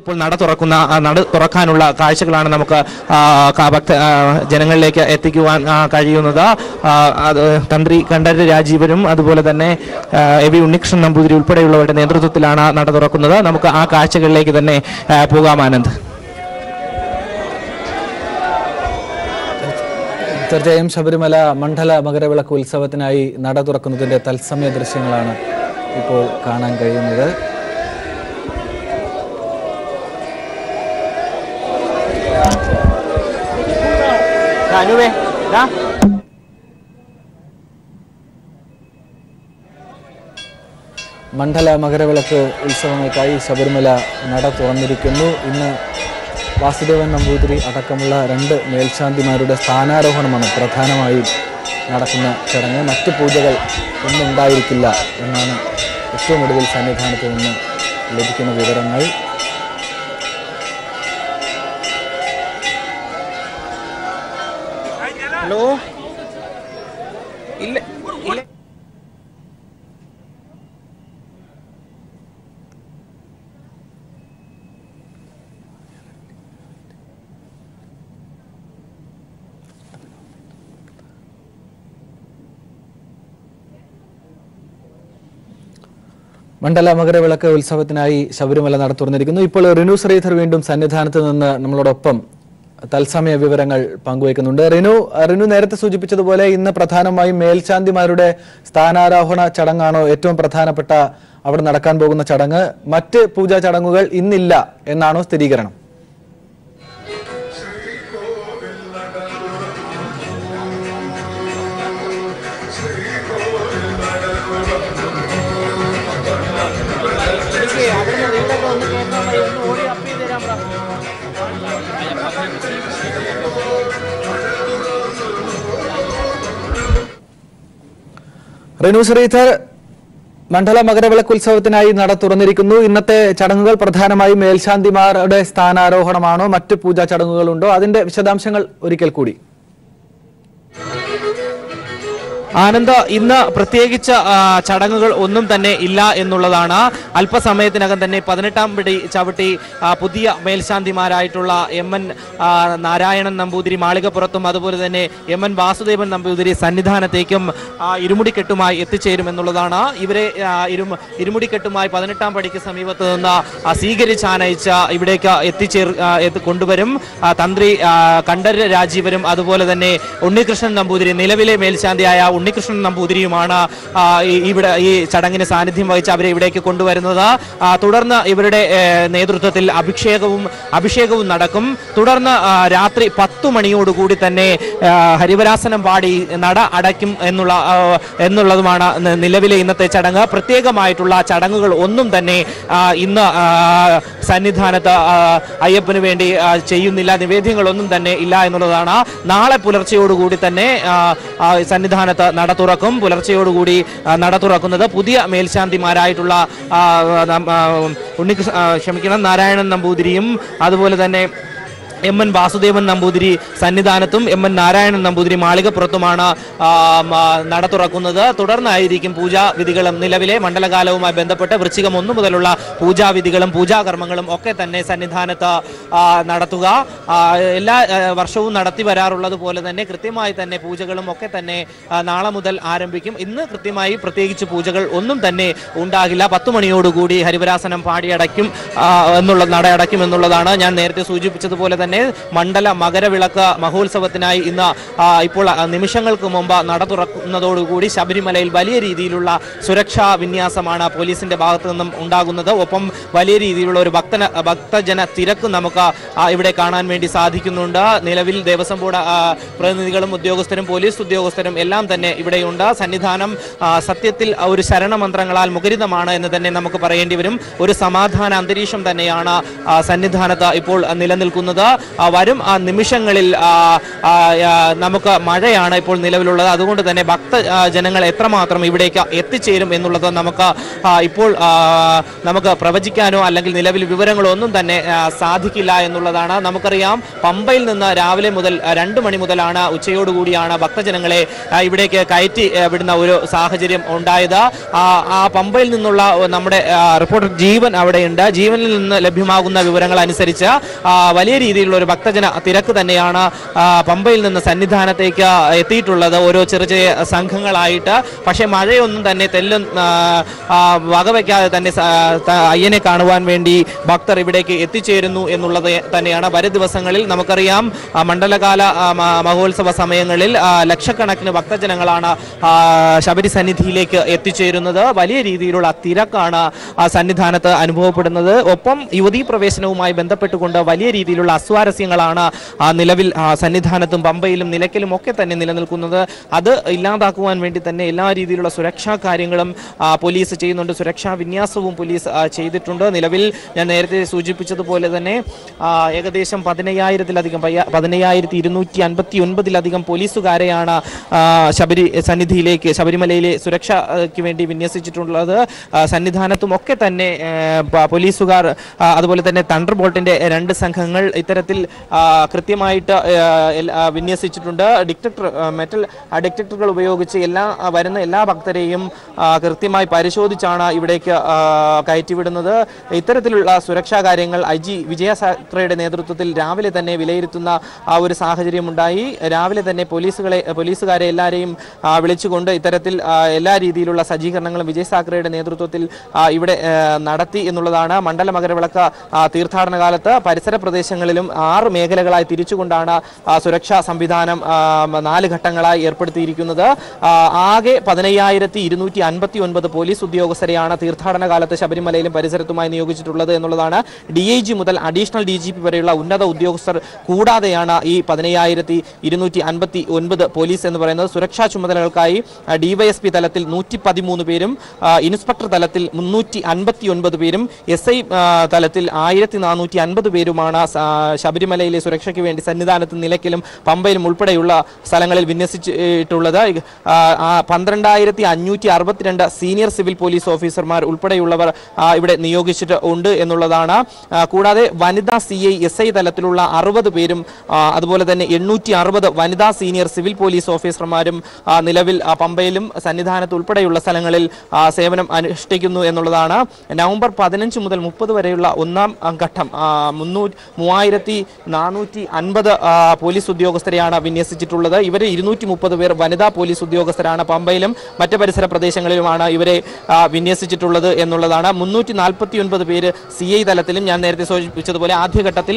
Pulnada Torakuna, another Torakanula, Kaishaklana Namaka, Kabak, General Lake, Etikuan, Kayunoda, Tandri, Kandari Ajibirum, Aduboladane, every Nixon Nambudil Purelo, and Endro Tilana, Nata Torakuna, Namaka, Kaishak Lake, the Ne, Pugamanand. Terjayam Sabarimala, Mandala Magarabala Kulsavatana, Nada Torakunda, Talsame Drishinglana, people Kanan Kayunoda. Anyway, Mandala Magaravalaka Isamakai, Sabarimala, Nada Tuandirikunu, in Vasudevan Nambudri, Atakamula, Renda, Melchanti Maruda, Sana, Rohanamana, Prathana Maid, Nadakuna, Charangan, Naki Pujagal, Indai Killa, and so much will Sunday Hanakuna, Legikin of Vedaranai. Hello? Mandala Magaravalaka will Savatanai, Sabarimala Turnerigno, Polo Renews Rather Windum, Sanithanathan and Namlodopum. Talsame Viverangal Panguekanunda Renu Nerta Sujipicha the Bole in the Prathana Mai, Melchandi Marude, Stana Rahona, Charangano, Etum Prathana Pata, our Narakan Boguna Charanga, Mate Puja Charangugal, Inilla, Enano Stedigram. Renusrator Mandala Magarabala Kulsavatana, Nada Turanirikunu, Inate Chadangal, Prathanamai, Melchandimar, Destana, Rohanamano, Matu Puja Chadangalundo, Adin Shadam Sangal, Urikel Kudi. Ananda Inna Prategicha Chadangal Unum Tane Illa in Nuladana, Alpa Sametanagane, Padanetam Chavati, Pudia, Melchandi Maraitula, Yemen Narayan Nambudri, Malika Proto Madhurane, Yemen Vasudevan Nambudri, Sandidhana Takum, Irumudiketumai, Ethicherum and Nuladana, Ibre Irumudiketumai, Padanetam Padikasami Vatana, Asigari Chanaicha, Ibreka, Ethicher at the Kunduverum, Tandri Kandari Rajiverum, Adubola Dane, Unikrishnan Nambudri, Nilavile Melchandi. Nikrishnan Nambudiri Mana, Chadangin Sanithim, Chabri, Kundu Aranoda, Tudarna, Everday Nedrutil, Abhishekavum Nadakum, Tudarna Ratri Patu Mani Udukuditane, Harivarasan and Badi, Nada, Adakim, Enulamana, Nilavili in the Chadanga, Pratega Maitula, Chadangal Undum Dane, in the Sanithanata, Ayapunevendi, Cheyunila, the Veding Lundum Dane, Ila and Lodana, Nala Pularchi Udukuditane, Sanithanata. Nadaturakum, Pularcheo Gudi, Nadaturakunda, Pudia, Melchanti Maraitula, Unik Shemikina, Narayan Nambudrim, Adavola than Eman Vasudevan Nambudri, Sanidanatum, Eman Narayan Nambudri, Malika Protomana, Nadaturakunda, Todarna, Irikim Puja, Vidigalam Nilavile, Mandala Kalam, Bendapata, Vrichikamundu, Mudalula, Puja, Vidigalam Puja, Karmangalam Oket, and Sanidhanata Nadatuga, Varshu, Nadati Vararula, the Pola, the Nekritima, and Nepujagalam Oket, and Nala Mudal Arambikim, in the Kritima, Pratech Pujagal, Undum, Dane, Undagila, Patumani Udugudi, Harivarasan and Party Adakim, Nulanada Adakim, and Nuladana, and Nerte Sujipicha the Pola. Mandala Magaravilaka, Mahul Savatanai in the Ipola, Nimishangal Kumumba, Nadaturakuna Gudi, Sabarimala, Valeri, Dilula, Suraksha, Vinyasamana, Police in the Batanam, Undaguna, Opam, Valeri, Dilur, Bakta Jana, Tirakunamaka, Ivdekana, Medisadikunda, Nilavil, Devasamboda, Pranikalam, Diogosterum Police, Diogosterum Elam, the Ivdayunda, Sanithanam, Satyatil, Aurisarana Mantrangal, Mugirida Mana, and the Namaka Parandivirum, Uri Samadhan, Andirisham, the Neana, Sanithanata, Ipol, and Nilandal Kunada. വരും നിമിഷങ്ങളിൽ നമുക്ക് മഴയാണ് ഇപ്പോൾ നിലവിലുള്ളത് അതുകൊണ്ട് തന്നെ ഭക്തജനങ്ങൾ എത്രമാത്രം ഇവിടേക്ക് എത്തിച്ചേരും എന്നുള്ളത് നമുക്ക് ഇപ്പോൾ നമുക്ക് പ്രവചിക്കാനോ അല്ലെങ്കിൽ നിലവിൽ വിവരങ്ങളോ ഒന്നും തന്നെ സാധിക്കില്ല എന്നുള്ളതാണ് നമുക്കറിയാം പമ്പയിൽ നിന്ന് രാവിലെ മുതൽ 2 മണി മുതലാണ് ഉച്ചയോട് കൂടിയാണ് ഭക്തജനങ്ങളെ ഇവിടേക്ക് കയറ്റി വിടുന്ന ഒരു സാഹചര്യം ഉണ്ടായത് ആ പമ്പയിൽ നിന്നുള്ള നമ്മുടെ റിപ്പോർട്ടർ ജീവൻ അവിടെയുണ്ട് ജീവനിൽ നിന്ന് ലഭ്യമാകുന്ന വിവരങ്ങൾ അനുസരിച്ച് വലിയ രീതിയിലുള്ള ഒരു ഭക്തജന തിരക്ക് തന്നെയാണ് പമ്പയിൽ നിന്ന് സന്നിധാനത്തേക്ക് എത്തിയിട്ടുള്ളത് ഓരോ ചെറിയ ചെറിയ സംഘങ്ങളായിട്ട് പക്ഷേ മഴയൊന്നും തന്നെ വകവയ്ക്കാതെ തന്നെ അയ്യനെ കാണുവാൻ വേണ്ടി ഭക്തർ ഇവിടേക്ക് എത്തിച്ചേരുന്നു എന്നുള്ളത് തന്നെയാണ് വരും ദിവസങ്ങളിൽ നമുക്കറിയാം മണ്ഡലകാല മഹോത്സവ സമയങ്ങളിൽ ലക്ഷക്കണക്കിന് ഭക്തജനങ്ങളാണ് ശബരി സന്നിധിയിലേക്ക് എത്തിച്ചേരുന്നത് വലിയ രീതിയിലുള്ള തിരക്കാണ് സന്നിധാനത്ത് അനുഭവപ്പെടുന്നത് ഒപ്പം യുവതീ പ്രവേശനവുമായി ബന്ധപ്പെട്ടുകൊണ്ട് വലിയ രീതിയിലുള്ള അസ്വാരസ്യങ്ങളാണ് നിലവിൽ സന്നിധാനത്തും പമ്പയിലും നിലയ്ക്കലും ഒക്കെ തന്നെ നിലനിൽക്കുന്നത് അത് ഇല്ലാതാക്കുവാൻ വേണ്ടി തന്നെ എല്ലാ രീതിയിലുള്ള സുരക്ഷാ കാര്യങ്ങളും പോലീസ് ചെയ്യുന്നുണ്ട് സുരക്ഷാ വിന്യാസവും പോലീസ് ചെയ്തിട്ടുണ്ട് നിലവിൽ ഞാൻ നേരത്തെ സൂചിപ്പിച്ചതുപോലെ തന്നെ ഏകദേശം 15,259 പോലീസുകാരെയാണ് ശബരിമലയിലെ സുരക്ഷയ്ക്ക് വേണ്ടി വിന്യസിച്ചിട്ടുള്ളത് സന്നിധാനത്തും ഒക്കെ തന്നെ പോലീസുകാർ അതുപോലെ തന്നെ തണ്ടർ ബോൾട്ടിന്റെ 2 സംഘങ്ങൾ ഇത്തരത്തിൽ കൃത്യമായിട്ട് വിന്യസിച്ചിട്ടുണ്ട് മെറ്റൽ ഡിറ്റക്ടറുകൾ ഉപയോഗിച്ച് വരുന്ന എല്ലാ ഭക്തരെയും കൃത്യമായി പരിശോധിച്ചാണ് ഇവിടേക്ക് കയറ്റിവിടുന്നത് ഇത്തരത്തിലുള്ള സുരക്ഷാ കാര്യങ്ങൾ IG വിജയസാക്രയുടെ നേതൃത്വത്തിൽ രാവിലെ തന്നെ വിലയിരുത്തുന്ന ആ ഒരു സാഹചര്യമുണ്ടായി രാവിലെ തന്നെ പോലീസുകാരെ എല്ലാവരെയും വിളിച്ചുകൊണ്ട് ഇത്തരത്തിൽ എല്ലാ രീതിയിലുള്ള സജ്ജീകരണങ്ങളും വിജയസാക്രയുടെ നേതൃത്വത്തിൽ ഇവിടെ നടത്തി എന്നുള്ളതാണ് മണ്ഡല മകരവിളക്ക് തീർത്ഥാടന കാലത്ത് പരിസര പ്രദേശങ്ങളിലും 6 മേഖലകളായി തിരിച്ചുകൊണ്ടാണ് സുരക്ഷാ സംവിധാനം 4 ഘട്ടങ്ങളായി ഏർപ്പെടുത്തിയിരിക്കുന്നത് ആകെ 15,259 പോലീസ് ഉദ്യോഗസ്ഥരെയാണ് തീർത്ഥാടന കാലത്ത് ശബരിമലയിലും പരിസരത്തുമായി നിയോഗിച്ചിട്ടുള്ളത് എന്നുള്ളതാണ് DIG മുതൽ അഡീഷണൽ DGP വരെയുള്ള ഉന്നത ഉദ്യോഗസ്ഥർ കൂടാതെയാണ് ഈ 15,259 പോലീസ് എന്ന് പറയുന്നത് സുരക്ഷാ ചുമതലകൾക്കായി DYSP തലത്തിൽ 113 പേരും ഇൻസ്പെക്ടർ തലത്തിൽ 359 പേരും SI തലത്തിൽ 1,450 പേരുമാണ് ശബരിമലയിലെ സുരക്ഷയ്ക്ക് വേണ്ടി സന്നിധാനത്ത് നിലയ്ക്കലും പമ്പയിലും ഉൾപ്പെടെയുള്ള സ്ഥലങ്ങളിൽ വിന്യസിച്ചിട്ടുള്ളത് 12,562 സീനിയർ സിവിൽ പോലീസ് ഓഫീസർമാർ ഉൾപ്പെടെയുള്ളവർ ഇവിടെ നിയോഗിച്ചിട്ട് ഉണ്ട് എന്നുള്ളതാണ് കൂടാതെ വനിതാ CI SI തലത്തിലുള്ള 60 പേരും അതുപോലെ തന്നെ 860 വനിതാ സീനിയർ സിവിൽ പോലീസ് ഓഫീസർമാരും നിലവിൽ പമ്പയിലും സന്നിധാനത്ത് ഉൾപ്പെടെയുള്ള സ്ഥലങ്ങളിൽ സേവനം അനുഷ്ഠിക്കുന്നു എന്നുള്ളതാണ് നവംബർ 15 മുതൽ 30 വരെയുള്ള 1ാം ഘട്ടം 3,450 പോലീസ് ഉദ്യോഗസ്ഥരെയാണ് വിന്യസിച്ചിട്ടുള്ളത് ഇവരെ 230 പേർ വനിതാ പോലീസ് ഉദ്യോഗസ്ഥരാണ് പമ്പയിലും മറ്റ് പരിസര പ്രദേശങ്ങളിലുമാണ് ഇവരെ വിന്യസിച്ചിട്ടുള്ളത് എന്നുള്ളതാണ് 349 പേര് CI തലത്തിലും ഞാൻ നേരത്തെ സൂചിപ്പിച്ചതുപോലെ ആദ്യഘട്ടത്തിൽ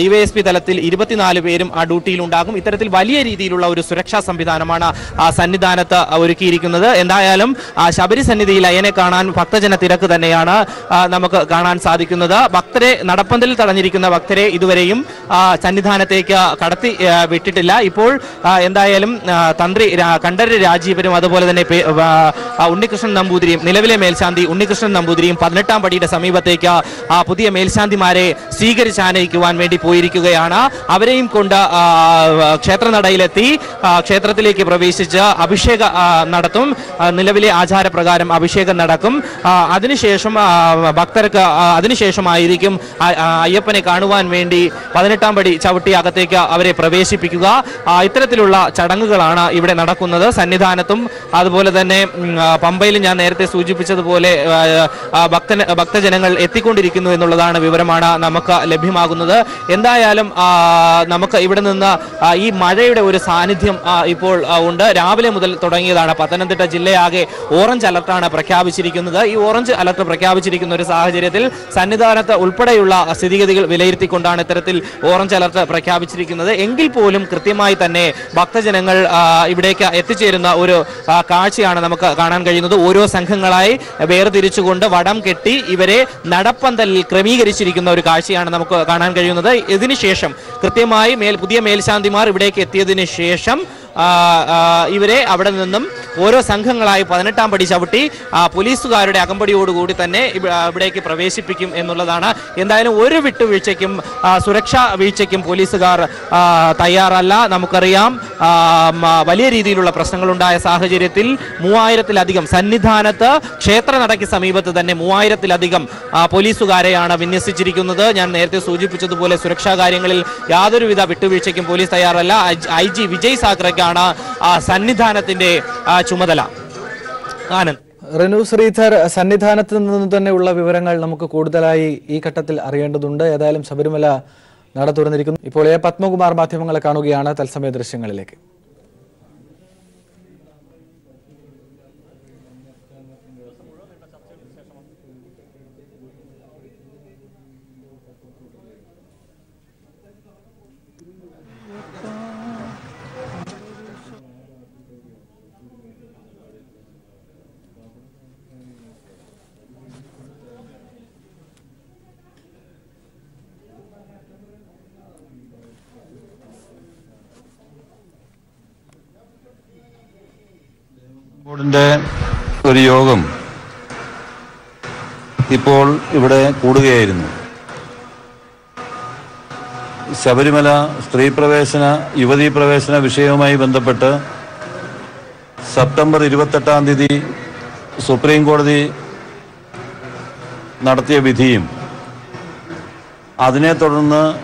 DYSP തലത്തിൽ 24 പേരും ആ ഡ്യൂട്ടിയിലുണ്ടാകും ഇത്തരത്തിൽ വലിയ രീതിയിലുള്ള ഒരു സുരക്ഷാ സംവിധാനമാണ് സന്നിധാനത്ത് ഒരുക്കിയിരിക്കുന്നത് എന്തായാലും ശബരി സന്നിധിയിൽ അയ്യനെ കാണാൻ ഭക്തജന തിരക്ക് തന്നെയാണ് നമുക്ക് കാണാൻ സാധിക്കുന്നത് ഭക്തരെ നടപ്പന്തൽ തടഞ്ഞിരിക്കുന്ന ഭക്തരെ ഇതുവരെയും സന്നിധാനത്തേക്ക് കടത്തി വിട്ടിട്ടില്ല ഇപ്പോൾ എന്തായാലും തന്ത്രി കണ്ഠരര് രാജീവരും അതുപോലെ തന്നെ ഉണ്ണികൃഷ്ണൻ നമ്പൂതിരിയും നിലവിലെ മേൽശാന്തി ഉണ്ണികൃഷ്ണൻ നമ്പൂതിരിയും 18ാം പടിയുടെ സമീപത്തേക്ക് പുതിയ മേൽശാന്തിമാരെ സ്വീകരിച്ചാനയിക്കുവാൻ വേണ്ടി പോയിരിക്കുകയാണ് അവരെയും കൊണ്ട് ക്ഷേത്രനടയിലെത്തി ക്ഷേത്രത്തിലേക്ക് പ്രവേശിച്ച് അഭിഷേകം നടത്തും നിലവിലെ ആചാരപ്രകാരം അഭിഷേകം നടക്കും അതിനുശേഷം ഭക്തർക്ക് അതിനുശേഷമായിരിക്കും അയ്യപ്പനെ കാണുവാൻ വേണ്ടി 18ാം പടി ചവിട്ടി അകത്തേക്ക് അവരെ പ്രവേശിപ്പിക്കുക ഇത്തരത്തിലുള്ള ചടങ്ങുകളാണ് ഇവിടെ നടക്കുന്നത് സന്നിധാനത്തും അതുപോലെ തന്നെ പമ്പയിലും ഞാൻ നേരത്തെ സൂചിപ്പിച്ചതുപോലെ ഭക്തജനങ്ങൾ എത്തിക്കൊണ്ടിരിക്കുന്നു എന്നുള്ളതാണ് വിവരമാണ് നമുക്ക് ലഭ്യമാകുന്നത് എന്തായാലും നമുക്ക് ഇവിടെ നിന്ന് ഈ മഴയുടെ ഒരു സാന്നിധ്യം ഇപ്പോൾ ഉണ്ട് രാവിലെ മുതൽ തുടങ്ങിയതാണ് പത്തനംതിട്ട ജില്ലയാകെ ഓറഞ്ച് അലർട്ടാണ് പ്രഖ്യാപിച്ചിരിക്കുന്നത് ഈ ഓറഞ്ച് അലർട്ട് പ്രഖ്യാപിച്ചിരിക്കുന്ന ഒരു സാഹചര്യത്തിൽ സന്നിധാനത്ത് ഉൾപ്പെടെയുള്ള സ്ഥിതിഗതികൾ വിലയിരുത്തിക്കൊണ്ടാണ് ഇത്തരത്തിൽ ഓറഞ്ച് അലർട്ട് പ്രഖ്യാപിച്ചിരിക്കുന്നത് എങ്കിൽ പോലും കൃത്യമായി തന്നെ ഭക്തജനങ്ങൾ ഇവിടേക്ക് എത്തിച്ചേരുന്ന ഒരു കാഴ്ചയാണ് നമുക്ക് കാണാൻ കഴിയുന്നത് ഓരോ സംഘങ്ങളായി വേർതിരിച്ചുകൊണ്ട് വടം കെട്ടി ഇവരെ നടപ്പന്തലിൽ ക്രമീകരിച്ചിരിക്കുന്ന ഒരു കാഴ്ചയാണ് നമുക്ക് കാണാൻ കഴിയുന്നത് ഇതിനുശേഷം കൃത്യമായി പുതിയ മേൽശാന്തിമാർ ഇവിടേക്ക് എത്തിയതിനു ശേഷം Ivere, Abadanum, Oro Sankangalai, Panatam Padishabati, police to guard accompany would go to Break a Pravesi Pikim and Noladana, and then worry with to check him Sureksha, we check him police cigar Tayarala, Namukariam, Valeri Dilula Prasangalunda, Sahajitil, Muaira Tiladigam, Sandidhanata, Chetra Narakisami, but the name Muaira Tiladigam, police to Gareana, Vinisikunada, and Erte Suji, which the police Sureksha Garingal, Yadu with a bit to check him police Tayarala, IG Vijay Sakragana, Sandidhanatinde, Chumadala. Anand. Renu Sridhar Sannidhanathil ninnu thanne ulla vivarangal namukku koodalayi ee ghattathil ariyendundundu edayalum Sabarimala nada thorannirikkunnu ippol A Padmakumar madhyamangale kaanugiyana thalsamaya drishyangalilekke Yogam Hippol Ivade Kudugairinu Sabarimala, Sri Pravesana, Yuvadi Pravesana, Vishayamai Bandapata September 28 Supreme Court Nartia Vidhim Adine Torana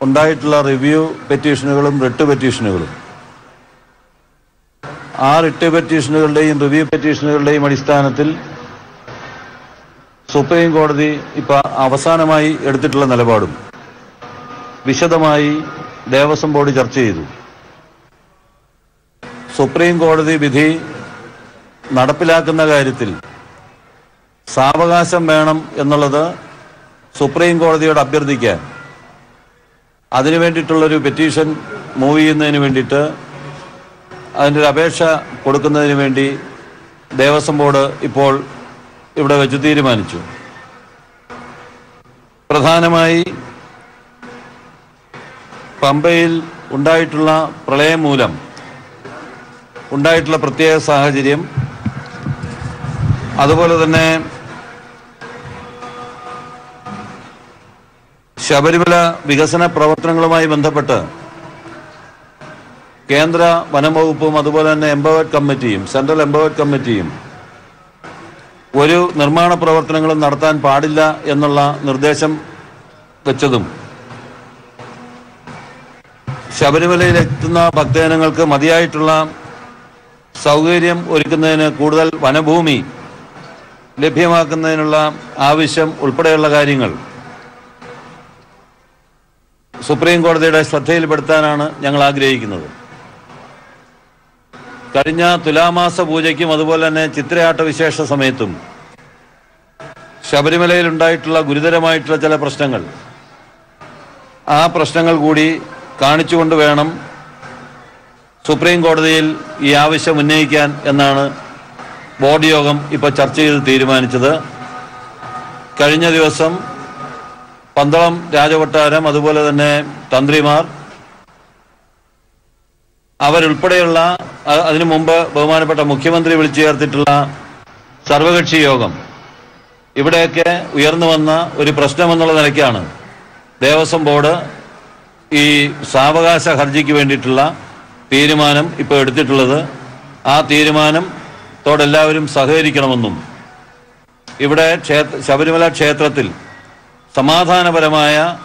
Undaitla Review Petitionable, Retro Petitionable. Our petitioner day and review petitioner day Madistanatil Supreme Court the Ipa Avasanamai Editla Nalabadum Vishadamai, there was somebody Jarchidu Supreme Court the Vidhi Nadapilakanagadil Savagasam Manam Yanalada Supreme Court the Abdirdika Adinvented to petition, movie in the inventor. And Rabesha, Kodakana Rivendi, there was some border, Ipol, Ivdavajudi Manichu Pradhanamai Pambail, Undaitula, Pralay Mulam Undaitla Pratia Sahajidim, Adavola the name Shabaribala, Vigasana Pravatangalamai Bandapata. Kendra, Vanama Upum, Madhubalan, Empowered Committee, Central Empowered Committee. Varu Nirmana Pravartanangal Narthan Padilla, Yanala, Nirdesham, Vachadum. Shabarimala Electuna, Bhaktanangalka, Madhyaitula, Saugarium, Urikana, Kudal, Vanabhumi, Lephimakananula, Avisham, Ulpadella Garingal. Supreme Court the Sathil Bertana, Yangla Greginal. Karina Tulamasa Bujaki Madhubalane Chitriata Vishesha Sametum Shabarimala Undaitla Guridamaitla Tela Prostangal A Prostangal Gudi Karnichu and Venom Supreme Gordil Yavisha Munakan Yanana Body Yogam Ipa Churchill Tiriman each other Karina Yosam Pandalam Rajavataram Madhubalane Tandrimar Our Ulpadella Adri Mumba, Burmanapata Mukimandri will cheer titula Sarvagachi Yogam. Ibadeke, Uyarnavana, Uriprastamanala Nakana. There was some border E. Savagasa Harjiki Venditula, Pirimanum, Ipertitula, A Pirimanum, Todalavium Sahari Kramandum. Ibada Shabarimala Chetratil Samathana Paramaya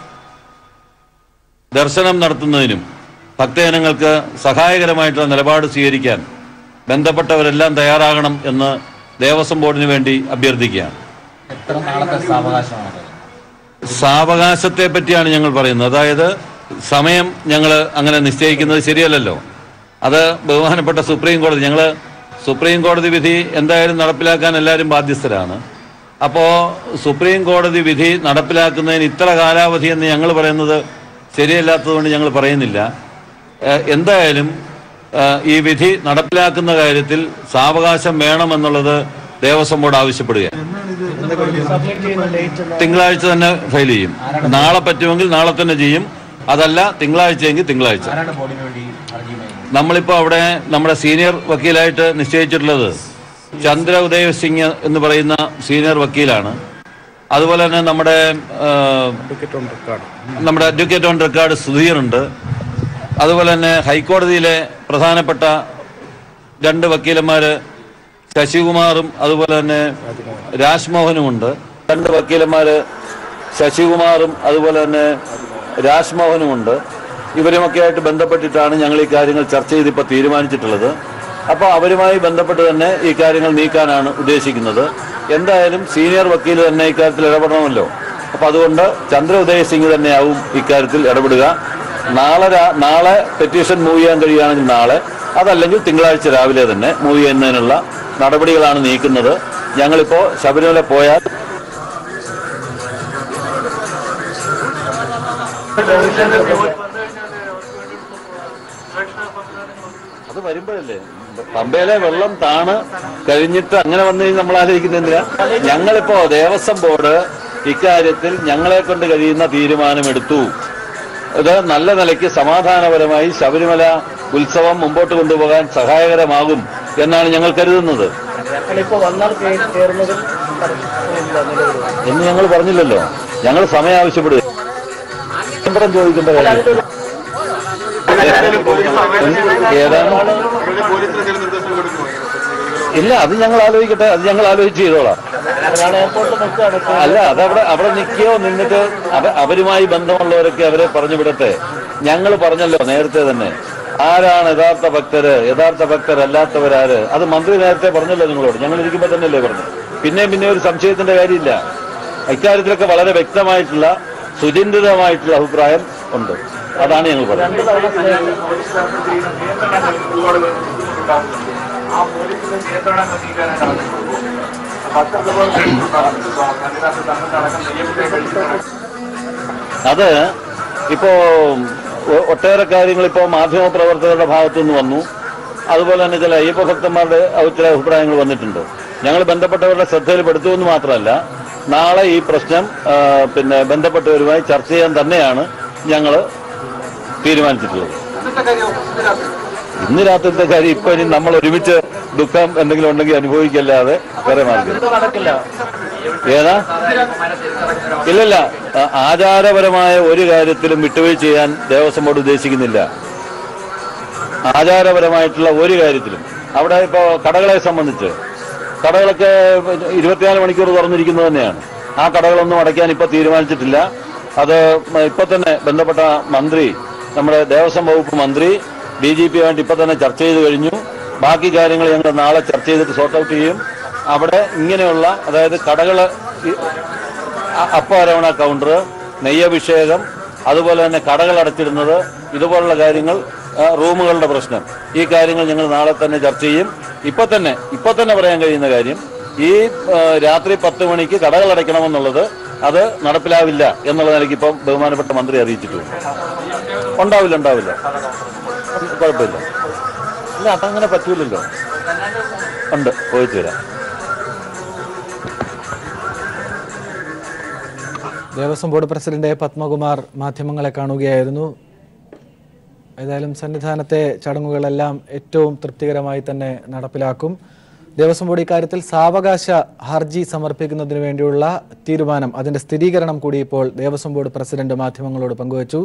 Darsanam Narthunanim. Bhaktanangalka, Sahayagaramaitla, Nilapadu Swikarikan, Benthapettavarellam Tayarakanam ennu Devaswam Boardinu Vendi Abhyarthikkan. Etra naalate Savakashamanu? Savakashathe pattiyanu njangal parayunnu. Athayathu, Samayam njangal angane nishchayikkunnathu seriyallallo. Athu Bahumanappetta Supreme Court, njangal Supreme Court vidhi enthayalu nadappilakan ellarum baadhyastharanu. Appo Supreme Court vidhi nadappilakunnathinu ithra kalavadhi ennu njangal parayunnathu seriyallathadondu njangal parayunnilla. In the Elim, Eviti, Nadaplak in the Gairatil, Savagasha, Manam and another, there was some more Avishapuri. Tinglaich and Feli, Nala Patungal, Nala Tanajim, Adala, Tingla Jengi, Tingla. Namalipa, Namada senior Vakilite, Nishated Leathers. Chandra Dev Singh in the Varina, senior Vakilana. Adavalana Namada Ducat on record Sudhirunda. Adavalana High Court Dile, Prathana Pata, Danda Vakilamare, Sashiumarum, Adavalane, Rashmohanunda, Danda Vakilamare, Sashiumarum, Adavalane. Rashmavanunda, Iveremakai to Bandapatitan and Yangle Cardinal Church, the Patiriman Chitala, Apa Averimai Bandapatana, E Cardinal Nikan and Udeshik another, Yenda senior Vakil and Nakar Rabanolo, Padunda, Chandra De Singer and Nau, Ikartil Arabuga, Nala, Petition Movie and the Yan Nala, other language Tingla Chiravila than Movie and Nala, not a particular and Nikanother, Yanglepo, Sabarimala Poya. അത് വരുമ്പോഴല്ലേ പമ്പയിലെ വെള്ളം താണ കഴിഞ്ഞിട്ട് അങ്ങനെ വന്നു കഴിഞ്ഞാൽ നമ്മൾ ആലോചിക്കുന്നില്ല. ഞങ്ങളിപ്പോ Devaswom board ഇക്കാര്യത്തിൽ ഞങ്ങളെ കൊണ്ട് കഴിയുന്ന തീരുമാനമെടുത്തു. അത് നല്ല നിലയ്ക്ക് സമാധാനപരമായി ശബരിമല ഉത്സവം മുമ്പോട്ട് കൊണ്ടുപോകാൻ സഹായകരമാകും എന്നാണ് ഞങ്ങൾ കരുതുന്നത്. എന്ന് ഞങ്ങൾ പറഞ്ഞില്ലല്ലോ, ഞങ്ങൾ സമയം ആവശ്യപ്പെടുക. ഇല്ല, അത് ഞങ്ങൾ ആലോചിക്കട്ടെ, അത് ഞങ്ങൾ ആലോചിച്ച് ചെയ്തോളാം. അല്ല, അതവിടെ അവിടെ നിൽക്കുകയോ നിന്നിട്ട് അവരുമായി ബന്ധമുള്ളവരൊക്കെ അവരെ പറഞ്ഞു വിടട്ടെ. ഞങ്ങൾ പറഞ്ഞല്ലോ നേരത്തെ തന്നെ, ആരാണ് യഥാർത്ഥ ഭക്തര്, യഥാർത്ഥ ഭക്തരല്ലാത്തവരാര്, അത് മന്ത്രി നേരത്തെ പറഞ്ഞല്ലോ നിങ്ങളോട്. ഞങ്ങൾ ഇരിക്കുമ്പോ തന്നെയല്ലേ പറഞ്ഞു. പിന്നെ ഒരു സംശയത്തിന്റെ കാര്യമില്ല. ഇക്കാര്യത്തിലൊക്കെ വളരെ വ്യക്തമായിട്ടുള്ള സുചിന്തിതമായിട്ടുള്ള അഭിപ്രായം ഉണ്ട്. അതാണ് ഞങ്ങൾ പറയുന്നത്. അത് ഇപ്പോ ഒട്ടേറെ കാര്യങ്ങൾ ഇപ്പോൾ മാധ്യമപ്രവർത്തകരുടെ ഭാഗത്തുനിന്ന് വന്നു. അതുപോലെ തന്നെ ചില അയ്യപ്പഭക്തന്മാരുടെ ചില അഭിപ്രായങ്ങൾ വന്നിട്ടുണ്ട്. ഞങ്ങൾ ബന്ധപ്പെട്ടവരുടെ ശ്രദ്ധയിൽപ്പെടുത്തുമെന്ന് മാത്രമല്ല, നാളെ ഈ പ്രശ്നം ബന്ധപ്പെട്ടവരുമായി ചർച്ച ചെയ്യാൻ തന്നെയാണ് ഞങ്ങൾ തീരുമാനിച്ചിട്ടുള്ളത്. ഇന്ന് രാത്രിത്തെ കാര്യം ഇപ്പൊ ഇനി നമ്മൾ ഒരുമിച്ച് ദുഃഖം എന്തെങ്കിലും ഉണ്ടെങ്കിൽ അനുഭവിക്കല്ലാതെ വേറെ മാർഗമില്ല. ഏതാ? ഇല്ലല്ല, ആചാരപരമായ ഒരു കാര്യത്തിലും വിട്ടുവീഴ്ച ചെയ്യാൻ ദേവസ്വം ബോർഡ് ഉദ്ദേശിക്കുന്നില്ല. ആചാരപരമായിട്ടുള്ള ഒരു കാര്യത്തിലും. അവിടെ ഇപ്പോൾ കടകളെ സംബന്ധിച്ച്, കടകളൊക്കെ 24 മണിക്കൂർ തുറന്നിരിക്കുന്നത് തന്നെയാണ്. ആ കടകളൊന്നും അടയ്ക്കാൻ ഇപ്പൊ തീരുമാനിച്ചിട്ടില്ല. അത് ഇപ്പൊ തന്നെ ബന്ധപ്പെട്ട മന്ത്രി, നമ്മുടെ ദേവസ്വം വകുപ്പ് മന്ത്രി, DGP-യുമായിട്ട് ഇപ്പൊ തന്നെ ചർച്ച ചെയ്ത് കഴിഞ്ഞു. ബാക്കി കാര്യങ്ങൾ ഞങ്ങൾ നാളെ ചർച്ച ചെയ്തിട്ട് സോർട്ട് ഔട്ട് ചെയ്യും. അവിടെ ഇങ്ങനെയുള്ള, അതായത് കടകൾ, അപ്പരവണ കൗണ്ടർ, നെയ്യഭിഷേകം, അതുപോലെ തന്നെ കടകൾ അടച്ചിടുന്നത്, ഇതുപോലുള്ള കാര്യങ്ങൾ, റൂമുകളുടെ പ്രശ്നം, ഈ കാര്യങ്ങൾ ഞങ്ങൾ നാളെ തന്നെ ചർച്ച ചെയ്യും. ഇപ്പൊ തന്നെ പറയാൻ കഴിയുന്ന കാര്യം, ഈ രാത്രി 10 മണിക്ക് കടകൾ അടയ്ക്കണമെന്നുള്ളത് അത് നടപ്പിലാവില്ല എന്നുള്ള നിലയ്ക്ക് ഇപ്പം ബഹുമാനപ്പെട്ട മന്ത്രി അറിയിച്ചിട്ടുണ്ട്. ഉണ്ടാവില്ല, കുഴപ്പമില്ല. ഇല്ല, അതങ്ങനെ പറ്റൂലല്ലോ. ഉണ്ട്, പോയിട്ട് വരാം. ദേവസ്വം ബോർഡ് പ്രസിഡന്റ് പത്മകുമാർ മാധ്യമങ്ങളെ കാണുകയായിരുന്നു. ഏതായാലും സന്നിധാനത്തെ ചടങ്ങുകളെല്ലാം ഏറ്റവും തൃപ്തികരമായി തന്നെ നടപ്പിലാക്കും. ദേവസ്വം ബോർഡ് ഇക്കാര്യത്തിൽ സാവകാശ ഹർജി സമർപ്പിക്കുന്നതിന് വേണ്ടിയുള്ള തീരുമാനം, അതിന്റെ സ്ഥിരീകരണം കൂടി ഇപ്പോൾ ദേവസ്വം ബോർഡ് പ്രസിഡന്റ് മാധ്യമങ്ങളോട് പങ്കുവച്ചു.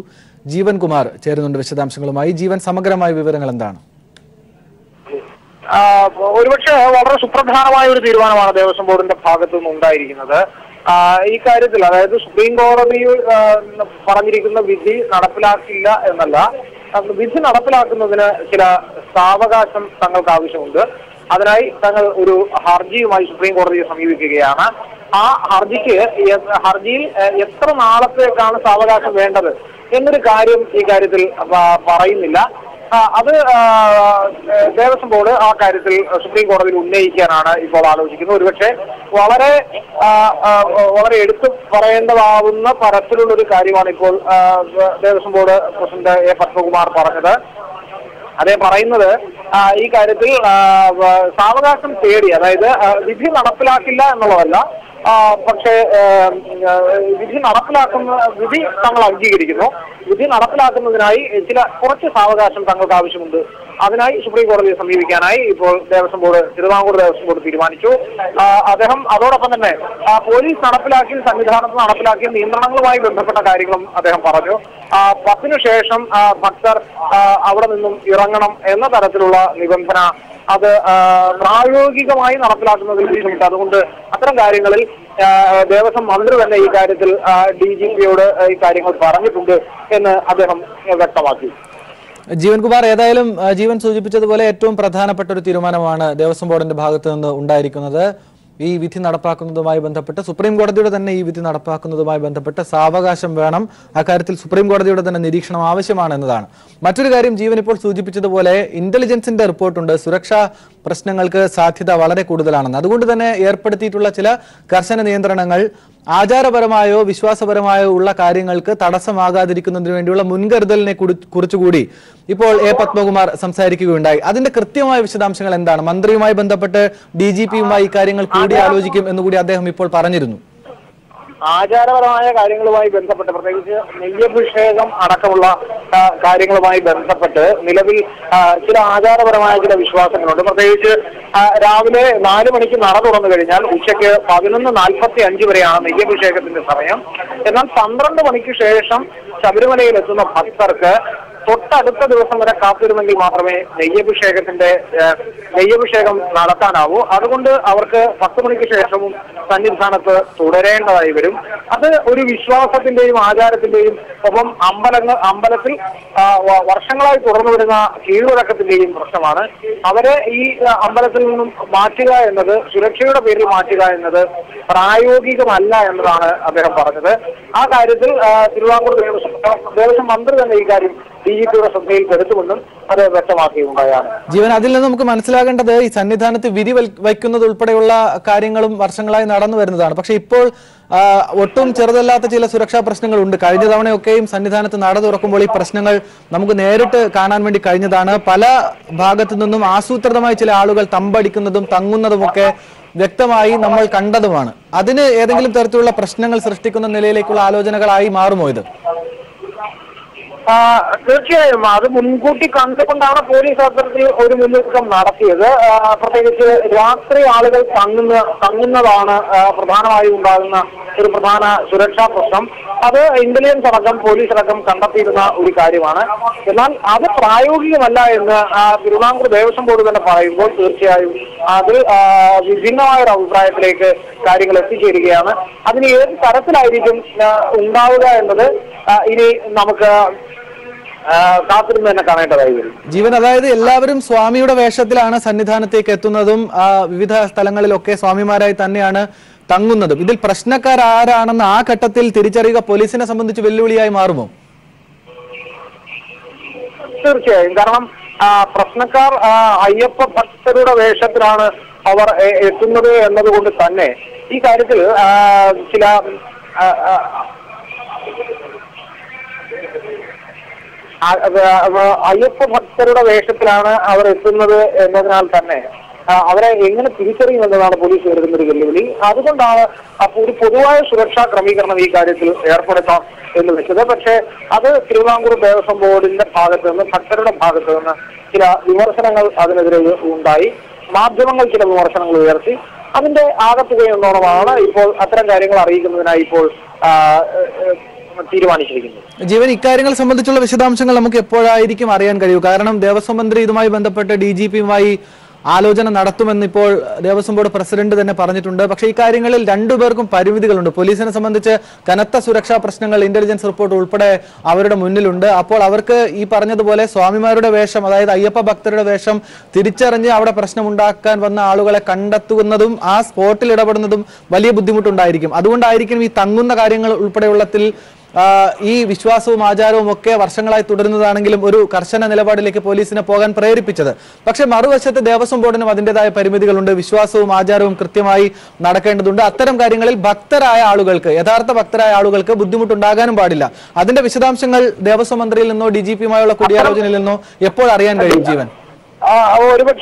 ജീവൻ കുമാർ ചേരുന്നുണ്ട് വിശദാംശങ്ങളുമായി. ജീവൻ, സമഗ്രമായ വിവരങ്ങൾ എന്താണ്? ഒരുപക്ഷെ വളരെ സുപ്രധാനമായ ഒരു തീരുമാനമാണ് ദേവസ്വം ബോർഡിന്റെ ഭാഗത്തു നിന്നുണ്ടായിരിക്കുന്നത് ഈ കാര്യത്തിൽ. അതായത് സുപ്രീം കോടതിയിൽ പറഞ്ഞിരിക്കുന്ന വിധി നടപ്പിലാക്കില്ല എന്നല്ല, വിധി നടപ്പിലാക്കുന്നതിന് ചില സാവകാശം തങ്ങൾക്ക് ആവശ്യമുണ്ട്. അതിനായി തങ്ങൾ ഒരു ഹർജിയുമായി സുപ്രീം കോടതിയെ സമീപിക്കുകയാണ്. ആ ഹർജിയിൽ എത്ര നാളത്തേക്കാണ് സാവകാശം വേണ്ടത് എന്നൊരു കാര്യം ഈ കാര്യത്തിൽ പറയുന്നില്ല. അത് ദേവസ്വം ബോർഡ് ആ കാര്യത്തിൽ സുപ്രീം കോടതിയിൽ ഉന്നയിക്കാനാണ് ഇപ്പോൾ ആലോചിക്കുന്നത്. ഒരുപക്ഷെ വളരെ എടുത്തു പറയേണ്ടതാവുന്ന തരത്തിലുള്ള ഒരു കാര്യമാണ് ഇപ്പോൾ Devaswom board president A. Padmakumar പറഞ്ഞത്. അദ്ദേഹം പറയുന്നത് ഈ കാര്യത്തിൽ സാവകാശം തേടി, അതായത് വിധി നടപ്പിലാക്കില്ല എന്നുള്ളതല്ല, there was some under when they carried the DG carrying out Paramit and other Vectavaki. Jeevan Kumar Adalum, Jeevan Sujipicha, the Valetum, Prathana Patur Tirumanavana, there was some board in the Bhagatan, the Undarikana, we within Arapakan the Vaibantapeta, Supreme God than a within Arapakan the Vaibantapeta, Savagasham Vanam, Akaratil, Supreme God than an addiction of Avashaman and Dana. Maturigarim Jeevan report Sujipicha the Vole, intelligence in the report under Suraksha. പ്രശ്നങ്ങൾക്ക് സാധ്യത വളരെ കൂടുതലാണ് അതുകൊണ്ട് തന്നെ ഏർപ്പെടുത്തിയിട്ടുള്ള ചില കർശന നിയന്ത്രണങ്ങൾ ആചാരപരമായോ വിശ്വാസപരമായോ ഉള്ള കാര്യങ്ങൾക്ക് തടസ്സമാകാതിരിക്കുന്നതിനു വേണ്ടിയുള്ള മുൻകരുതലിനെ കുറിച്ചുകൂടി ഇപ്പോൾ എ പത്മകുമാർ സംസാരിക്കുകയുണ്ടായി അതിന്റെ കൃത്യമായ വിശദാംശങ്ങൾ എന്താണ് മന്ത്രിയുമായി ബന്ധപ്പെട്ട് ഡിജിപിയുമായി കാര്യങ്ങൾ കൂടി ആലോചിക്കും എന്ന് കൂടി അദ്ദേഹം ഇപ്പോൾ പറഞ്ഞിരുന്നു ആചാരപരമായ കാര്യങ്ങളുമായി ബന്ധപ്പെട്ട് പ്രത്യേകിച്ച് നെയ്യഭിഷേകം അടക്കമുള്ള കാര്യങ്ങളുമായി ബന്ധപ്പെട്ട് നിലവിൽ ചില ആചാരപരമായ ചില വിശ്വാസങ്ങളുണ്ട് പ്രത്യേകിച്ച് രാവിലെ 4 മണിക്ക് നട തുറന്നു കഴിഞ്ഞാൽ ഉച്ചയ്ക്ക് 11:45 വരെയാണ് നെയ്യഭിഷേകത്തിന്റെ സമയം എന്നാൽ 12 മണിക്ക് ശേഷം ശബരിമലയിൽ എത്തുന്ന ഭക്തർക്ക് തൊട്ടടുത്ത ദിവസം വരെ കാത്തിരുന്നെങ്കിൽ മാത്രമേ നെയ്യഭിഷേകം നടത്താനാവൂ അതുകൊണ്ട് അവർക്ക് 10 മണിക്ക് ശേഷവും സന്നിധാനത്ത് തുടരേണ്ടതായി വരും അത് ഒരു വിശ്വാസത്തിന്റെയും ആചാരത്തിന്റെയും ഒപ്പം അമ്പലത്തിൽ വർഷങ്ങളായി തുടർന്നു വരുന്ന കീഴ്വഴക്കത്തിന്റെയും പ്രശ്നമാണ് അവരെ ഈ അമ്പലത്തിൽ നിന്നും മാറ്റുക എന്നത് സുരക്ഷയുടെ പേരിൽ മാറ്റുക എന്നത് പ്രായോഗികമല്ല എന്നതാണ് അദ്ദേഹം പറഞ്ഞത് ആ കാര്യത്തിൽ തിരുവിതാംകൂർ ദേവസ്വം മന്ത്രി തന്നെ ഈ കാര്യം ജീവൻ അതിൽ നിന്ന് നമുക്ക് മനസ്സിലാകേണ്ടത് ഈ സന്നിധാനത്ത് വിധി വയ്ക്കുന്നത് ഉൾപ്പെടെയുള്ള കാര്യങ്ങളും വർഷങ്ങളായി നടന്നു വരുന്നതാണ് പക്ഷെ ഇപ്പോൾ ഒട്ടും ചെറുതല്ലാത്ത ചില സുരക്ഷാ പ്രശ്നങ്ങളുണ്ട് കഴിഞ്ഞ തവണയൊക്കെയും സന്നിധാനത്ത് നട തുറക്കുമ്പോൾ ഈ പ്രശ്നങ്ങൾ നമുക്ക് നേരിട്ട് കാണാൻ വേണ്ടി കഴിഞ്ഞതാണ് പല ഭാഗത്തു നിന്നും ആസൂത്രിതമായി ചില ആളുകൾ തമ്പടിക്കുന്നതും തങ്ങുന്നതുമൊക്കെ വ്യക്തമായി നമ്മൾ കണ്ടതുമാണ് അതിന് ഏതെങ്കിലും തരത്തിലുള്ള പ്രശ്നങ്ങൾ സൃഷ്ടിക്കുന്ന നിലയിലേക്കുള്ള ആലോചനകളായി മാറുമോ ഇത് തീർച്ചയായും അത് മുൻകൂട്ടി കണ്ടുകൊണ്ടാണ് പോലീസ് അത്തരത്തിൽ ഒരു മുന്നൊരുക്കം നടത്തിയത് പ്രത്യേകിച്ച് രാത്രി ആളുകൾ തങ്ങുന്നതാണ് പ്രധാനമായി ഉണ്ടാകുന്ന ഒരു പ്രധാന സുരക്ഷാ പ്രശ്നം അത് ഇന്റലിജൻസ് അടക്കം പോലീസ് അടക്കം കണ്ടെത്തിയിരുന്ന ഒരു കാര്യമാണ് എന്നാൽ അത് പ്രായോഗികമല്ല എന്ന് തിരുവിതാംകൂർ ദേവസ്വം ബോർഡ് തന്നെ പറയുമ്പോൾ തീർച്ചയായും അത് വിഭിന്നമായ ഒരു അഭിപ്രായത്തിലേക്ക് കാര്യങ്ങൾ എത്തിച്ചേരുകയാണ് അതിന് ഏത് തരത്തിലായിരിക്കും ഉണ്ടാവുക എന്നത് ഇനി നമുക്ക് ജീവൻ അതായത് എല്ലാവരും സ്വാമിയുടെ വേഷത്തിലാണ് സന്നിധാനത്തേക്ക് എത്തുന്നതും വിവിധ സ്ഥലങ്ങളിലൊക്കെ സ്വാമിമാരായി തന്നെയാണ് തങ്ങുന്നതും ഇതിൽ പ്രശ്നക്കാർ ആരാണെന്ന് ആ ഘട്ടത്തിൽ തിരിച്ചറിയുക പോലീസിനെ സംബന്ധിച്ച് വെല്ലുവിളിയായി മാറുമോ തീർച്ചയായും കാരണം പ്രശ്നക്കാർ അയ്യപ്പ ഭക്തരുടെ വേഷത്തിലാണ് അവർ എത്തുന്നത് എന്നതുകൊണ്ട് തന്നെ ഈ കാര്യത്തിൽ ചില അയ്യപ്പ ഭക്തരുടെ വേഷത്തിലാണ് അവർ എത്തുന്നത് എന്നതിനാൽ തന്നെ അവരെ എങ്ങനെ തിരിച്ചറിയുമെന്നതാണ് പോലീസ് നേരിടുന്ന ഒരു വെല്ലുവിളി അതുകൊണ്ടാണ് അപ്പോൾ ഒരു പൊതുവായ സുരക്ഷാ ക്രമീകരണം ഈ കാര്യത്തിൽ ഏർപ്പെടുത്താം എന്ന് വെച്ചത് പക്ഷേ അത് തിരുവിതാംകൂർ ദേവസ്വം ബോർഡിന്റെ ഭാഗത്ത് നിന്ന് ഭക്തരുടെ ഭാഗത്ത് നിന്ന് ചില വിമർശനങ്ങൾ അതിനെതിരെ ഉണ്ടായി മാധ്യമങ്ങൾ ചില വിമർശനങ്ങൾ ഉയർത്തി അതിന്റെ ആകത്തുകയെന്നോണമാണ് ഇപ്പോൾ അത്തരം കാര്യങ്ങൾ അറിയിക്കുന്നതിനായി ഇപ്പോൾ തീരുമാനിച്ചിരിക്കുന്നത് ജീവൻ ഇക്കാര്യങ്ങൾ സംബന്ധിച്ചുള്ള വിശദാംശങ്ങൾ നമുക്ക് എപ്പോഴായിരിക്കും അറിയാൻ കഴിയൂ കാരണം ദേവസ്വം മന്ത്രി ഇതുമായി ബന്ധപ്പെട്ട് DGPയുമായി ആലോചന നടത്തുമെന്ന് ഇപ്പോൾ ദേവസ്വം ബോർഡ് പ്രസിഡന്റ് തന്നെ പറഞ്ഞിട്ടുണ്ട് പക്ഷേ ഈ കാര്യങ്ങളിൽ രണ്ടുപേർക്കും പരിമിതികളുണ്ട് പോലീസിനെ സംബന്ധിച്ച് കനത്ത സുരക്ഷാ പ്രശ്നങ്ങൾ ഇന്റലിജൻസ് റിപ്പോർട്ട് ഉൾപ്പെടെ അവരുടെ മുന്നിലുണ്ട് അപ്പോൾ അവർക്ക് ഈ പറഞ്ഞതുപോലെ സ്വാമിമാരുടെ വേഷം അതായത് അയ്യപ്പ ഭക്തരുടെ വേഷം തിരിച്ചറിഞ്ഞ് അവിടെ പ്രശ്നമുണ്ടാക്കാൻ വന്ന ആളുകളെ കണ്ടെത്തുന്നതും ആ സ്പോട്ടിൽ ഇടപെടുന്നതും വലിയ ബുദ്ധിമുട്ടുണ്ടായിരിക്കും അതുകൊണ്ടായിരിക്കും ഈ തങ്ങുന്ന കാര്യങ്ങൾ ഉൾപ്പെടെയുള്ളതിൽ ഈ വിശ്വാസവും ആചാരവും ഒക്കെ വർഷങ്ങളായി തുടരുന്നതാണെങ്കിലും ഒരു കർശന നിലപാടിലേക്ക് പോലീസിനെ പോകാൻ പ്രേരിപ്പിച്ചത് പക്ഷേ മറുവശത്ത് ദേവസ്വം ബോർഡിനും അതിൻ്റെതായ പരിമിതികളുണ്ട് വിശ്വാസവും ആചാരവും കൃത്യമായി നടക്കേണ്ടതുണ്ട് അത്തരം കാര്യങ്ങളിൽ ഭക്തരായ ആളുകൾക്ക് യഥാർത്ഥ ഭക്തരായ ആളുകൾക്ക് ബുദ്ധിമുട്ടുണ്ടാകാനും പാടില്ല അതിന്റെ വിശദാംശങ്ങൾ ദേവസ്വം മന്ത്രിയിൽ നിന്നോ DGPയുമായുള്ള കൂടിയാലോചനയിൽ നിന്നോ എപ്പോൾ അറിയാൻ കഴിയും ജീവൻ Niravati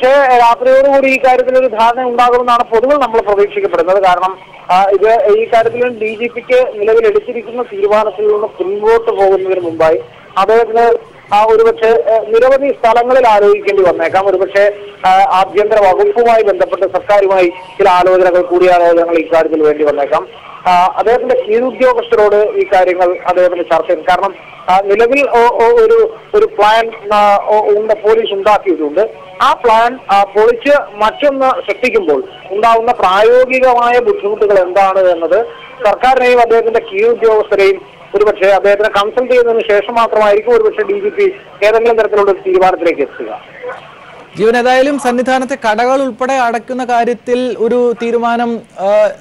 Salangal can do a mecca, Abjendra Wakukumai, and the Sakari, Kilalo, and Kuria, and Ikari will do a mecca. Other than the Kirugio Strode, Ikari, other than the Sarsen Karnam, Nilavil or plan on the Polish Undaki. Our plan, Polish, much on the Septikim Bowl. Unda, the Prayogi, Butu to the Landa and another Sarkari, other than the Kirugio Strain. There are consultations and Sheshama from Iko, which is DGP, Kerala, the Road of Sivar Drakesilla. Givenadailum, Sanitana, Kadagal, Pada, Adakuna Karitil, Uru, Tirumanam,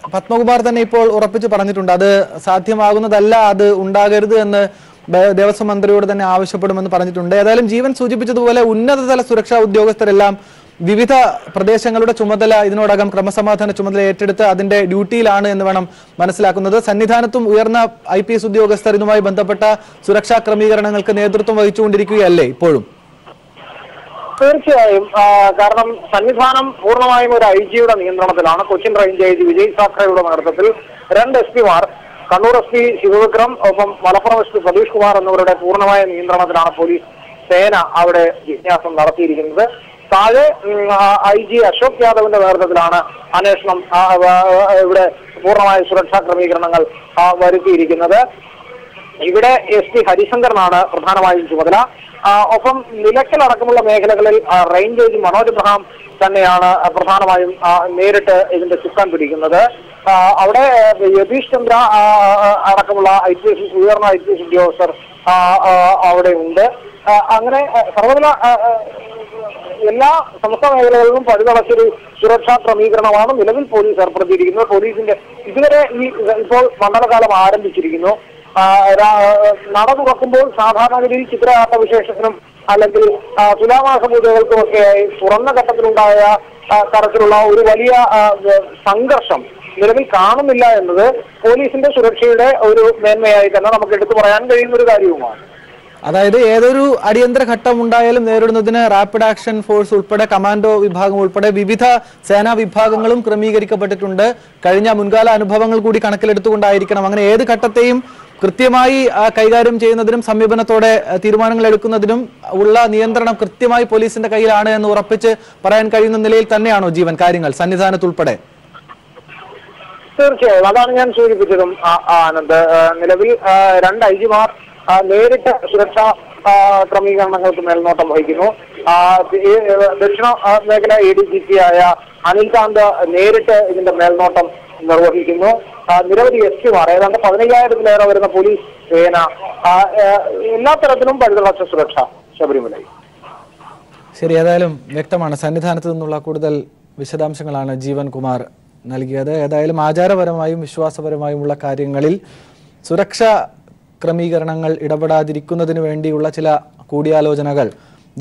Patmobar, the Nepal, or Paranitunda, Sathya Maguna, the La, the Undagar, and the Devasumandru, the Navashapur, and the Paranitunda. There is even Sujipi to the Vela, Unna, the Suraksha, Diogastarelam, Vivita, Pradesh, and Luda Chumadala, Idnodagam, Kramasamath, and Chumala, Adinde, Duty, Lana, and the Vanam, Manaslakunda, Sanithanatum, Uerna, IP Sudiogastarinu, Bantapata, Suraksha, Kramigar, and Alkanedrutum, Vichundiki, Purum. Karam, Sanithanam, Purnamai, or Iju, and Indramatalana, Cochin Range, Vijay Sakra, Marapil, Rand Espivar, Kanuraski, Sivagram, from Malafaras to Sadish Kumar, and Nora Purnamai, and Indramatalana police, Sena, Avade, Jisna from Narati. IG Ashok Yadav and the Verdana, Anesham, Purna Insurance Sakramikrangal, Variti Riganada, Ivida SP Hadisandarana, Pranamai Jumadala, often Nilakal Rakamula Mekalakal, Range in Manodraham, Sanayana, Pranamai made it in the Sukan Riganada, Avada, Yadishandra, Arakamula, I think we are not your sir, Avade, Angre, Semua sama-sama yang pada dalam siri surat sah pramikran awam, melakukan polis serba diri kita polis ini. Itu kerana ini pol mandala kalam awam diciri kita. Nada tu kakumbol sahaja diri citra apa bisnes macam alat itu. Sulama semua level tu suramna kata tu orang dah cara tu orang uru valia sangarsam. Melakukan kanan mila yang tu polis ini surat siri uru main main itu. Nada kita tu perayaan dari uru dari rumah. Ada itu adiantara khatta munda ayam, neerudunudinnya rapid action force ulpada commando vibhag ulpada bibitha sena vibhagangalum kramiyarika batetunda. Kadinya mungkala anubhavangal kudi kanakil itu unda ayirikana mangne. Ada khatta teim krityamai kaigaram ceyunadirum samyebana tode tirumanangal edukunadirum ulla niyantrana krityamai police inda kaiyil ana anu orappiche parayan kariyunnilil thanne ano jeevan kaaringal sannidhanam ulpada. Sirche, wadaan yan suri bichirum anand nilavil randa ijimar. Neerit Suraksha Kramigaranangalkku Melnottam Vahikkunnu. Dakshina Mekhala ADGP Aya Anilkant Neerit Idinte Melnottam Nirvahikkunnu. Niravadhi SPമാർ ഏതാണ്ട് 15000-ലേറെ വരുന്ന police സേന എല്ലാ തരത്തിലും പരിധിവച്ച സുരക്ഷ ശബരിമലയിൽ. ശരി, ഏതായാലും വ്യക്തമാണ്. സന്നിധാനത്തു നിന്നുള്ള കൂടുതൽ വിശദാംശങ്ങളാണ് ജീവൻ കുമാർ നൽകിയത്. ഏതായാലും ആചാരപരമായും വിശ്വാസപരമായുമുള്ള കാര്യങ്ങളിൽ സുരക്ഷ ക്രമീകരണങ്ങൾ ഇടപെടാതിരിക്കുന്നതിനു വേണ്ടിയുള്ള ചില കൂടിയാലോചനകൾ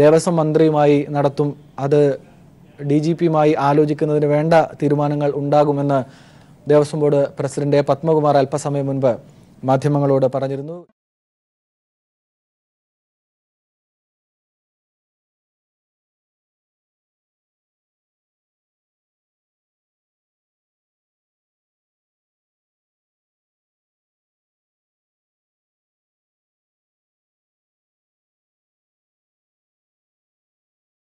ദേവസ്വം മന്ത്രിയുമായി നടത്തും. അത് ഡിജിപിയുമായി ആലോചിക്കുന്നതിനു വേണ്ട തീരുമാനങ്ങൾ ഉണ്ടാകുമെന്ന് ദേവസ്വം ബോർഡ് പ്രസിഡന്റ് പത്മകുമാർ അല്പസമയം മുൻപ് മാധ്യമങ്ങളോട് പറഞ്ഞിരുന്നു.